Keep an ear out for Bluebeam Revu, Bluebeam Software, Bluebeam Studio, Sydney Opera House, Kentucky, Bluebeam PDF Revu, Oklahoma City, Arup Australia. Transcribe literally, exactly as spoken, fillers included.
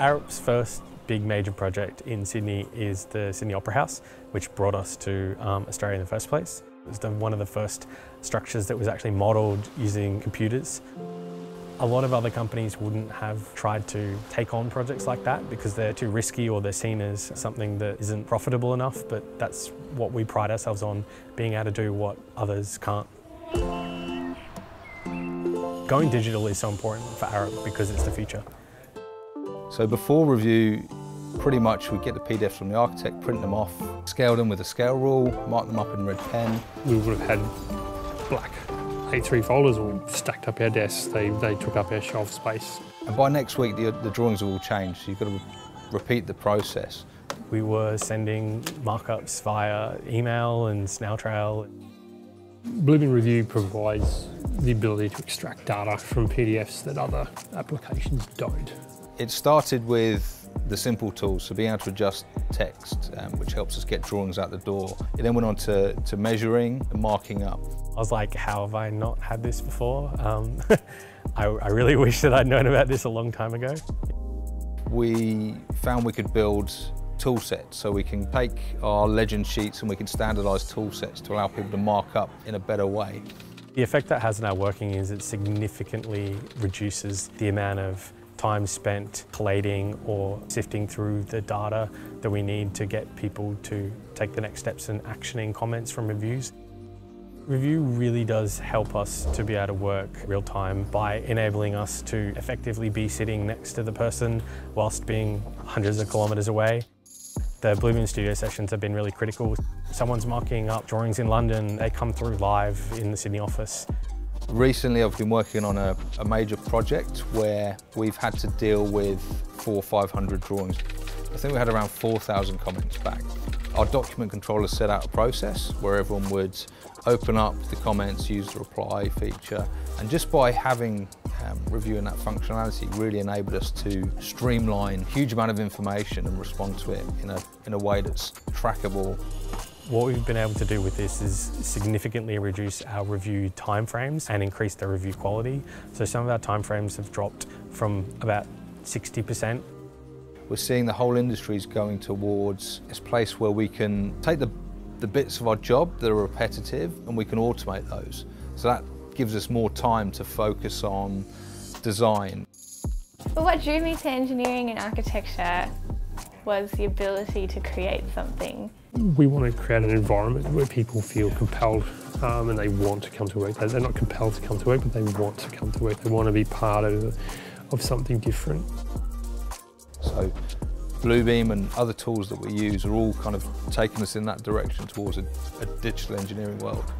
Our first big major project in Sydney is the Sydney Opera House, which brought us to um, Australia in the first place. It was the, one of the first structures that was actually modelled using computers. A lot of other companies wouldn't have tried to take on projects like that because they're too risky or they're seen as something that isn't profitable enough, but that's what we pride ourselves on, being able to do what others can't. Going digital is so important for Arup because it's the future. So before review, pretty much we get the P D Fs from the architect, print them off, scale them with a scale rule, mark them up in red pen. We would have had black A three folders all stacked up our desks. They, they took up our shelf space. And by next week, the, the drawings will all change. So you've got to re repeat the process. We were sending markups via email and Snowtrail. Bluebeam Revu provides the ability to extract data from P D Fs that other applications don't. It started with the simple tools, so being able to adjust text, um, which helps us get drawings out the door. It then went on to, to measuring and marking up. I was like, how have I not had this before? Um, I, I really wish that I'd known about this a long time ago. We found we could build tool sets, so we can take our legend sheets and we can standardise tool sets to allow people to mark up in a better way. The effect that has on our working is it significantly reduces the amount of time spent collating or sifting through the data that we need to get people to take the next steps in actioning comments from reviews. Revu really does help us to be able to work real time by enabling us to effectively be sitting next to the person whilst being hundreds of kilometres away. The Bluebeam Studio sessions have been really critical. Someone's marking up drawings in London, they come through live in the Sydney office. Recently, I've been working on a, a major project where we've had to deal with four or five hundred drawings. I think we had around four thousand comments back. Our document controller set out a process where everyone would open up the comments, use the reply feature, and just by having um, reviewing that functionality really enabled us to streamline a huge amount of information and respond to it in a, in a way that's trackable. What we've been able to do with this is significantly reduce our review timeframes and increase the review quality. So some of our timeframes have dropped from about sixty percent. We're seeing the whole industry is going towards this place where we can take the, the bits of our job that are repetitive and we can automate those. So that gives us more time to focus on design. But what drew me to engineering and architecture was the ability to create something. We want to create an environment where people feel compelled um, and they want to come to work. They're not compelled to come to work, but they want to come to work. They want to be part of, of something different. So Bluebeam and other tools that we use are all kind of taking us in that direction towards a, a digital engineering world.